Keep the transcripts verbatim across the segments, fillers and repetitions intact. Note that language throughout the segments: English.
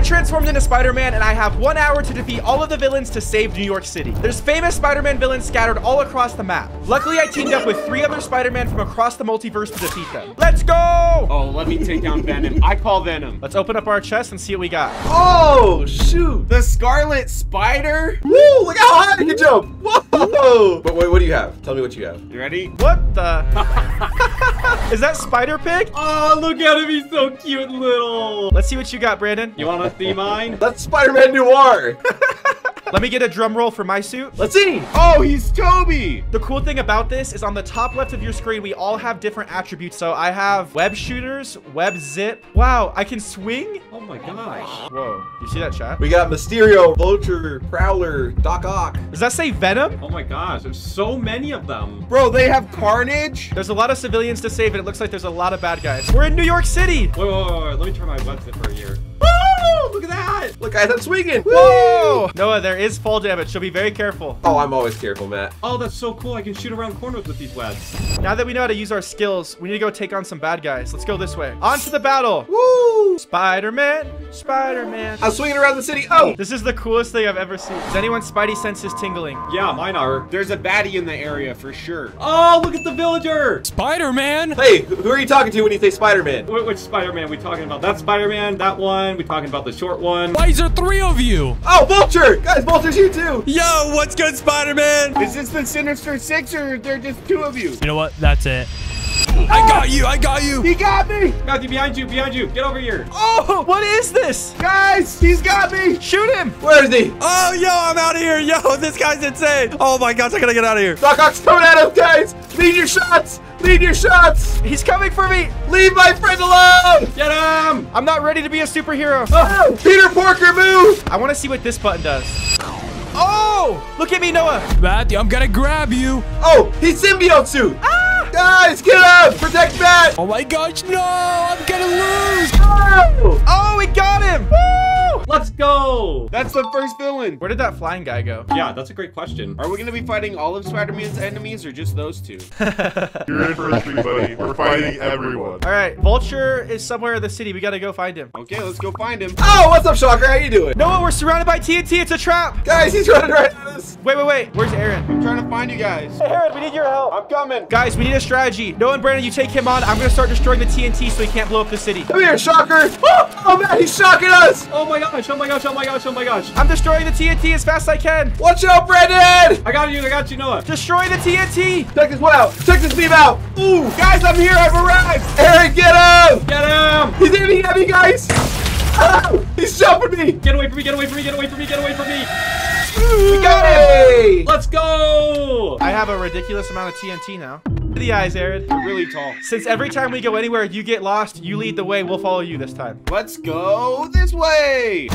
I transformed into Spider-Man, and I have one hour to defeat all of the villains to save New York City. There's famous Spider-Man villains scattered all across the map. Luckily, I teamed up with three other Spider-Man from across the multiverse to defeat them. Let's go! Oh, let me take down Venom. I call Venom. Let's open up our chest and see what we got. Oh, shoot. The Scarlet Spider? Woo, look how high I can jump. Whoa. But wait, what do you have? Tell me what you have. You ready? What the? Is that Spider Pig? Oh, look at him. He's so cute little. Let's see what you got, Brandon. You want to see mine? That's Spider-Man Noir. Let me get a drum roll for my suit. Let's see. Oh, he's Toby. The cool thing about this is on the top left of your screen, we all have different attributes. So I have web shooters, web zip. Wow, I can swing? Oh my gosh. Whoa, you see that, chat? We got Mysterio, Vulture, Prowler, Doc Ock. Does that say Venom? Oh my gosh, there's so many of them. Bro, they have Carnage. There's a lot of civilians to save, and it looks like there's a lot of bad guys. We're in New York City. Wait, wait, wait, wait. Let me turn my web zip for a year. Look at that! Look, guys, I'm swinging! Whoa! Noah, there is fall damage, so be very careful. Oh, I'm always careful, Matt. Oh, that's so cool. I can shoot around corners with these webs. Now that we know how to use our skills, we need to go take on some bad guys. Let's go this way. On to the battle! Woo! Spider-Man! Spider-Man! I'm swinging around the city! Oh! This is the coolest thing I've ever seen. Is anyone's spidey senses tingling? Yeah, mine are. There's a baddie in the area, for sure. Oh, look at the villager! Spider-Man! Hey, who are you talking to when you say Spider-Man? Which Spider-Man are we talking about? That Spider-Man? That one? We talking about the short one? Why is there three of you? Oh, Vulture! Guys, Vulture's you too! Yo, what's good, Spider-Man? Is this the Sinister Six, or they're just two of you? You know what? That's it. I got you! I got you! He got me! Matthew, behind you! Behind you! Get over here! Oh! What is this? Guys! He's got me! Shoot him! Where is he? Oh, yo! I'm out of here! Yo! This guy's insane! Oh my gosh! I gotta get out of here! Doc Ock's coming at him, guys! Lead your shots! Lead your shots! He's coming for me! Leave my friend alone! Get him! I'm not ready to be a superhero! Oh! Peter Porker, move! I want to see what this button does. Oh! Look at me, Noah! Matthew, I'm gonna grab you! Oh! He's symbiote suit! Ah! Guys, get up! Protect Matt! Oh my gosh, no! I'm gonna lose! Oh, oh we got him! Woo! Let's go! That's the first villain. Where did that flying guy go? Yeah, that's a great question. Are we gonna be fighting all of Spider-Man's enemies or just those two? You're in for everybody. We're fighting everyone. All right, Vulture is somewhere in the city. We gotta go find him. Okay, let's go find him. Oh, what's up, Shocker? How you doing? Noah, we're surrounded by T N T. It's a trap. Guys, he's running right at us. Wait, wait, wait. Where's Aaron? I'm trying to find you guys. Hey, Aaron, we need your help. I'm coming. Guys, we need a strategy. Noah and Brandon, you take him on. I'm gonna start destroying the T N T so he can't blow up the city. Come here, Shocker. Oh, oh man, he's shocking us. Oh my gosh, oh my gosh, oh my gosh, oh my gosh. I'm destroying the T N T as fast as I can. Watch out, Brandon. I got you, I got you, Noah. Destroy the T N T. Check this one out. Check this beam out. Ooh, guys, I'm here. I've arrived. Aaron, get him. Get him. He's aiming at me, guys. Oh, he's jumping me. Get away from me, get away from me, get away from me, get away from me. We got him. Let's go. I have a ridiculous amount of T N T now. The eyes, Aaron. You're really tall. Since every time we go anywhere, you get lost, you lead the way, we'll follow you this time. Let's go this way.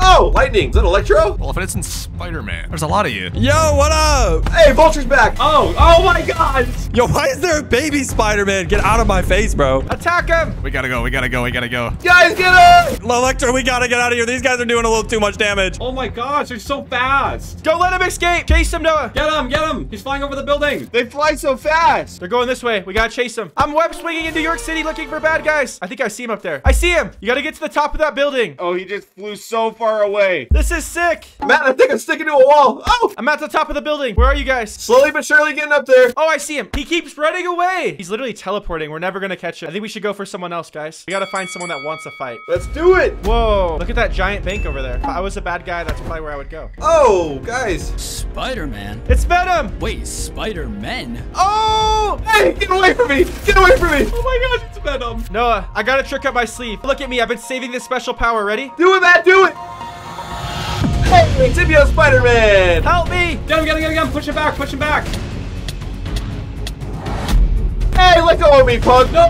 Oh, lightning. Is that Electro? Well, if it isn't Spider-Man, there's a lot of you. Yo, what up? Hey, Vulture's back. Oh, oh my gosh. Yo, why is there a baby Spider-Man? Get out of my face, bro. Attack him. We gotta go. We gotta go. We gotta go. Guys, get up. Electro, we gotta get out of here. These guys are doing a little too much damage. Oh my gosh, they're so fast. Don't let him escape. Chase him, Noah. Get him. Get him. He's flying over the building. They fly so fast. They're going this way. We gotta chase him. I'm web swinging in New York City looking for bad guys. I think I see him up there. I see him. You gotta get to the top of that building. Oh, he just flew so far away. This is sick. Matt, I think I'm sticking to a wall. Oh! I'm at the top of the building. Where are you guys? Slowly but surely getting up there. Oh, I see him. He keeps running away. He's literally teleporting. We're never gonna catch him. I think we should go for someone else, guys. We gotta find someone that wants a fight. Let's do it. Whoa. Look at that giant bank over there. If I was a bad guy, that's probably where I would go. Oh, guys. Spider-Man. It's Venom. Wait, Spider-Man? Oh! Hey, get away from me. Get away from me. Oh my gosh, it's Venom. Noah, I got a trick up my sleeve. Look at me. I've been saving this special power. Ready? Do it, Matt. Do it. Hey, symbiote Spider-Man! Help me! Get him, get him, get him, get him! Push him back, push him back! Hey, let go of me, punk! No,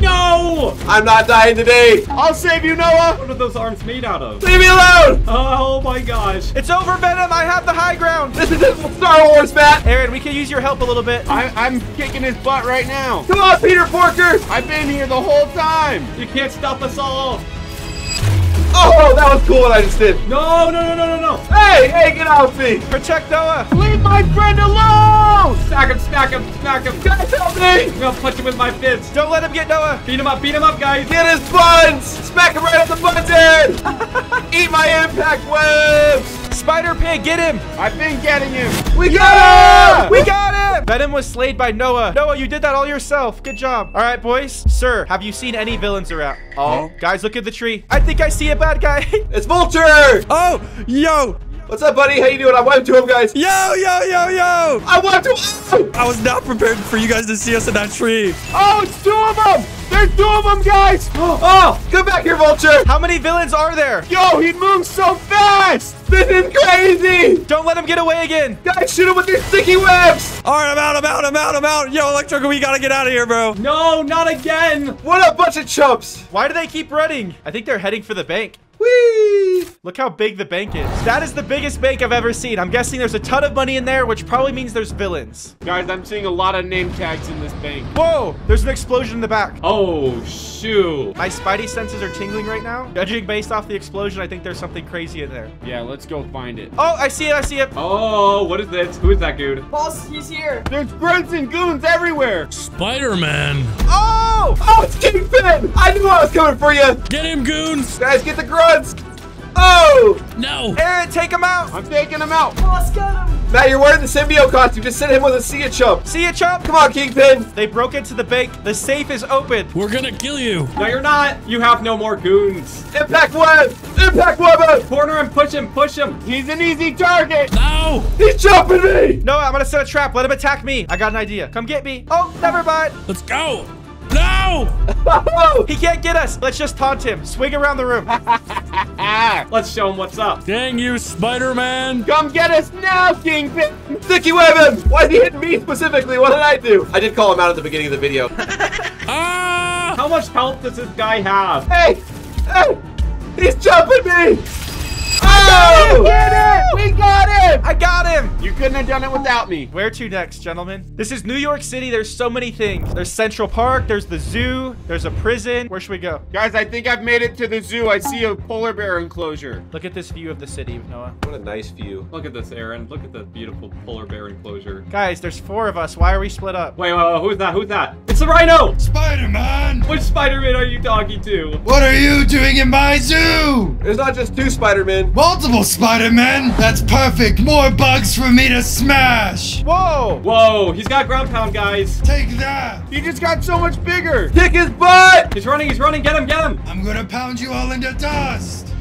no! I'm not dying today! I'll save you, Noah! What are those arms made out of? Leave me alone! Oh my gosh! It's over, Venom! I have the high ground! This is this Star Wars, Matt! Aaron, we can use your help a little bit. I, I'm kicking his butt right now! Come on, Peter Porker! I've been here the whole time! You can't stop us all! Oh, that was cool what I just did. No, no, no, no, no, no. Hey, hey, get off me. Protect Noah. Leave my friend alone. Smack him, smack him, smack him. Guys, help me. I'm going to punch him with my fists. Don't let him get Noah. Beat him up, beat him up, guys. Get his buns. Smack him right up the buns, Aaron. Eat my impact webs! Spider Pig, get him! I've been getting him! We got yeah! him! We got him! Venom was slayed by Noah. Noah, you did that all yourself. Good job. All right, boys. Sir, have you seen any villains around? Oh, guys, look at the tree. I think I see a bad guy. It's Vulture! Oh, yo! What's up, buddy? How you doing? I went to him, guys. Yo, yo, yo, yo! I went to him! I was not prepared for you guys to see us in that tree. Oh, it's two of them! There's two of them, guys! Oh, come back here, Vulture! How many villains are there? Yo, he moves so fast! This is crazy! Don't let him get away again! Guys, shoot him with these sticky webs! All right, I'm out, I'm out, I'm out, I'm out! Yo, Electro, we gotta get out of here, bro! No, not again! What a bunch of chumps! Why do they keep running? I think they're heading for the bank. Whee! Look how big the bank is. That is the biggest bank I've ever seen. I'm guessing there's a ton of money in there, which probably means there's villains. Guys, I'm seeing a lot of name tags in this bank. Whoa! There's an explosion in the back. Oh, shoot. My Spidey senses are tingling right now. Judging based off the explosion, I think there's something crazy in there. Yeah, let's go find it. Oh, I see it. I see it. Oh, what is this? Who is that dude? Boss, he's here. There's grunts and goons everywhere. Spider-Man. Oh! Oh, it's Kingpin! I knew I was coming for you. Get him, goons. Guys, get the grunts. Oh! No! Aaron, take him out! I'm taking him out! Boss, got him! Matt, you're wearing the symbiote costume. Just send him with a sea chump. Sea chump? Come on, Kingpin! They broke into the bank. The safe is open. We're gonna kill you. No, you're not. You have no more goons. Impact web! Impact web! Corner him, push him, push him. He's an easy target. No! He's jumping me! No, I'm gonna set a trap. Let him attack me. I got an idea. Come get me. Oh, never mind. Let's go! No! He can't get us. Let's just taunt him. Swing around the room. Let's show him what's up. Dang you, Spider-Man. Come get us now, Kingpin. Sticky web him. Why'd he hit me specifically? What did I do? I did call him out at the beginning of the video. Ah! How much health does this guy have? Hey! Hey! He's jumping me! Oh! Got it! We got him! I got him! You couldn't have done it without me. Where to next, gentlemen? This is New York City. There's so many things. There's Central Park. There's the zoo. There's a prison. Where should we go? Guys, I think I've made it to the zoo. I see a polar bear enclosure. Look at this view of the city, Noah. What a nice view. Look at this, Aaron. Look at the beautiful polar bear enclosure. Guys, there's four of us. Why are we split up? Wait, wait, wait, who's that? Who's that? It's the Rhino! Spider-Man! Which Spider-Man are you talking to? What are you doing in my zoo? There's not just two Spider-Men. Multiple Spider-Man? That's perfect. More bugs for me to smash. Whoa. Whoa. He's got ground pound, guys. Take that. He just got so much bigger. Kick his butt. He's running. He's running. Get him. Get him. I'm going to pound you all into dust.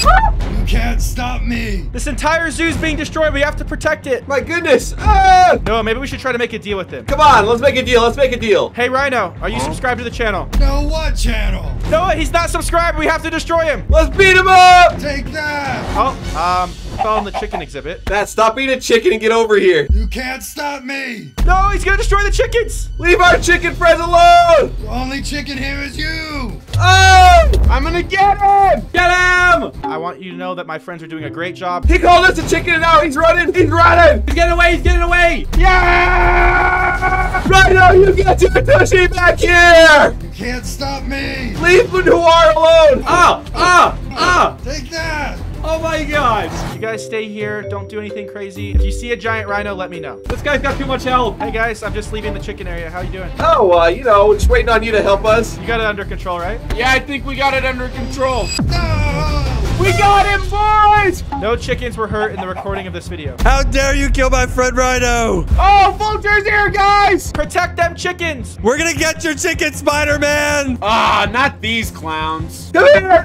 You can't stop me. This entire zoo's being destroyed. We have to protect it. My goodness. Ah! No, maybe we should try to make a deal with him. Come on. Let's make a deal. Let's make a deal. Hey, Rhino, are you huh? subscribed to the channel? No, what channel? No, he's not subscribed. We have to destroy him. Let's beat him up. Take that. Oh, um, fell in the chicken exhibit. Matt, stop eating chicken and get over here. You can't stop me. No, he's going to destroy the chickens. Leave our chicken friends alone. The only chicken here is you. Oh, I'm going to get him. Get him. I want you to know that my friends are doing a great job. He called us a chicken and now he's running. He's running. He's getting away. He's getting away. Yeah. Right now, you get your tushy back here. You can't stop me. Leave the noir alone. Ah, ah, ah. Take that. Oh my gosh. You guys stay here. Don't do anything crazy. If you see a giant rhino, let me know. This guy's got too much health. Hey guys, I'm just leaving the chicken area. How you doing? Oh, uh, you know, just waiting on you to help us. You got it under control, right? Yeah, I think we got it under control. No! We got him, boys! No chickens were hurt in the recording of this video. How dare you kill my friend Rhino! Oh, Vulture's here, guys! Protect them chickens! We're gonna get your chicken, Spider-Man! Ah, not these clowns. Come here!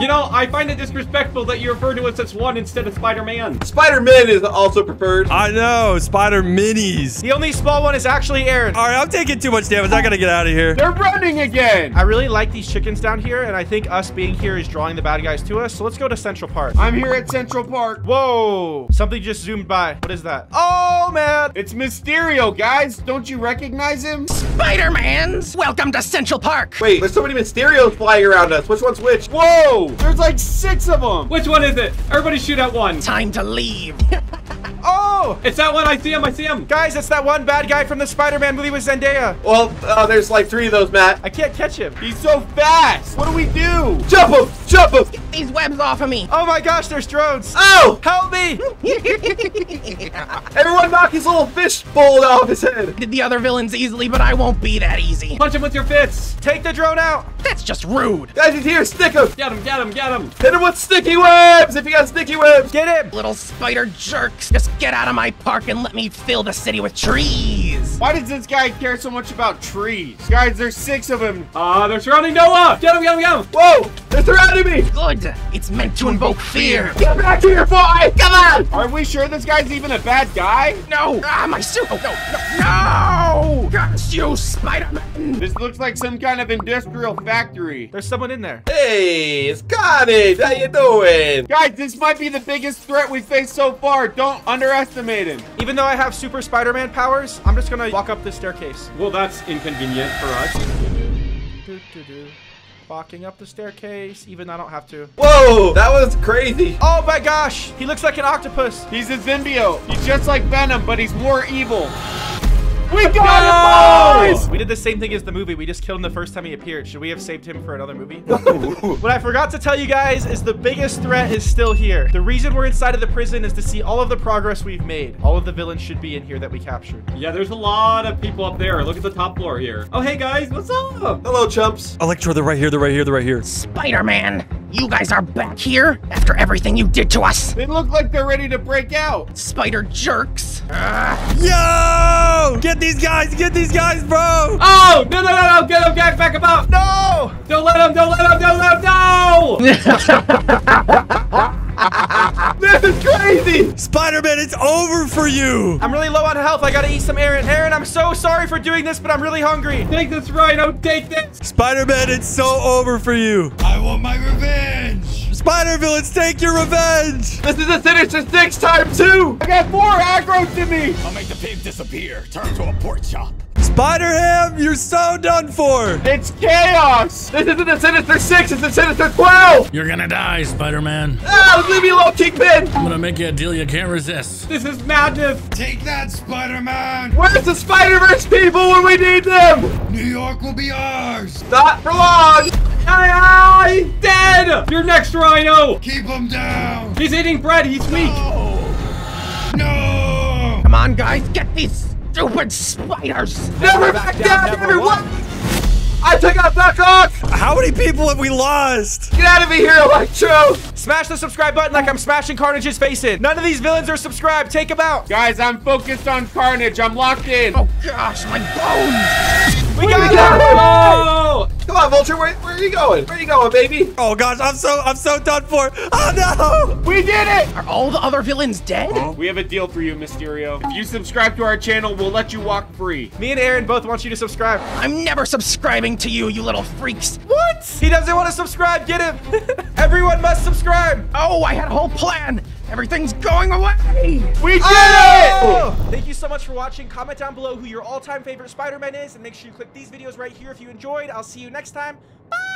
You know, I find it disrespectful that you refer to us as one instead of Spider-Man. Spider-Man is also preferred. I know, Spider-Minis. The only small one is actually Aaron. All right, I'm taking too much damage. I gotta get out of here. They're running again! I really like these chickens down here, and I think us being here is drawing the bad guys to us. So let's go to Central Park. I'm here at Central Park. Whoa. Something just zoomed by. What is that? Oh, man. It's Mysterio, guys. Don't you recognize him? Spider-Mans, welcome to Central Park. Wait, there's so many Mysterios flying around us. Which one's which? Whoa. There's like six of them. Which one is it? Everybody shoot at one. Time to leave. Oh, it's that one. I see him. I see him. Guys, it's that one bad guy from the Spider-Man movie with Zendaya. Well, uh, there's like three of those, Matt. I can't catch him. He's so fast. What do we do? Jump him. Jump him. He's webs off of me. Oh my gosh, there's drones. Oh, help me. Everyone knock his little fish bowl off his head. Did the other villains easily, but I won't be that easy. Punch him with your fists. Take the drone out. That's just rude. Guys, he's here. Stick him. Get him, get him, get him. Hit him with sticky webs. If you got sticky webs, get him. Little spider jerks. Just get out of my park and let me fill the city with trees. Why does this guy care so much about trees? Guys, there's six of them. Ah, uh, they're surrounding Noah. Get him, get him, get him. Whoa, they're surrounding me. Good. It's meant to invoke fear. Get back here, boy. Come on. Are we sure this guy's even a bad guy? No. Ah, my suit. Oh, no, no, no. Got you, Spider-Man. This looks like some kind of industrial factory. There's someone in there. Hey, it's Carnage. How you doing? Guys, this might be the biggest threat we've faced so far. Don't underestimate him. Even though I have super Spider-Man powers, I'm just gonna walk up the staircase. Well, that's inconvenient for us. Do, do, do. Walking up the staircase, even I don't have to. Whoa, that was crazy. Oh my gosh, he looks like an octopus. He's a symbiote. He's just like Venom, but he's more evil. We got him, boys! We did the same thing as the movie. We just killed him the first time he appeared. Should we have saved him for another movie? What I forgot to tell you guys is the biggest threat is still here. The reason we're inside of the prison is to see all of the progress we've made. All of the villains should be in here that we captured. Yeah, there's a lot of people up there. Look at the top floor here. Oh, hey, guys. What's up? Hello, chumps. Electro, they're right here. They're right here. They're right here. Spider-Man. You guys are back here after everything you did to us. They look like they're ready to break out. Spider jerks. Uh. Yo! Get these guys! Get these guys, bro! Oh! No, no, no, no! Get them, get back about! No! Don't let them! Don't let them! Don't let them! No! This is crazy! Spider-Man, it's over for you! I'm really low on health. I gotta eat some Aaron. Aaron, I'm so sorry for doing this, but I'm really hungry. Take this, Rhino. Take this! Spider-Man, it's so over for you. I want my revenge! Spider villains, take your revenge! This is a Sinister Six time two! I got more aggro to me! I'll make the pig disappear. Turn to a pork chop. Spider-Ham, you're so done for! It's chaos! This isn't a Sinister Six, it's a Sinister twelve! You're gonna die, Spider-Man. Ah, leave me alone, Kingpin! I'm gonna make you a deal you can't resist. This is madness! Take that, Spider-Man! Where's the Spider-Verse people when we need them? New York will be ours! Not for long! Ah, he's dead! You're next, Rhino! Keep him down! He's eating bread, he's weak! No! No! Come on, guys, get these stupid spiders! Never back, back down, down, everyone! I took out Doc Ock! How many people have we lost? Get out of here, Electro! Smash the subscribe button like I'm smashing Carnage's face in. None of these villains are subscribed. Take them out. Guys, I'm focused on Carnage. I'm locked in. Oh, gosh, my bones! We, we got, got him! Come on, Vulture. Where, where are you going? Where are you going, baby? Oh, gosh, I'm so I'm so done for. Oh, no! We did it! Are all the other villains dead? Oh. We have a deal for you, Mysterio. If you subscribe to our channel, we'll let you walk free. Me and Aaron both want you to subscribe. I'm never subscribing to you, you little freaks. What? He doesn't want to subscribe. Get him. Everyone must subscribe. Oh, I had a whole plan. Everything's going away. We did oh! it. Thank you so much for watching. Comment down below who your all-time favorite Spider-Man is, and make sure you click these videos right here if you enjoyed. I'll see you next time. Bye.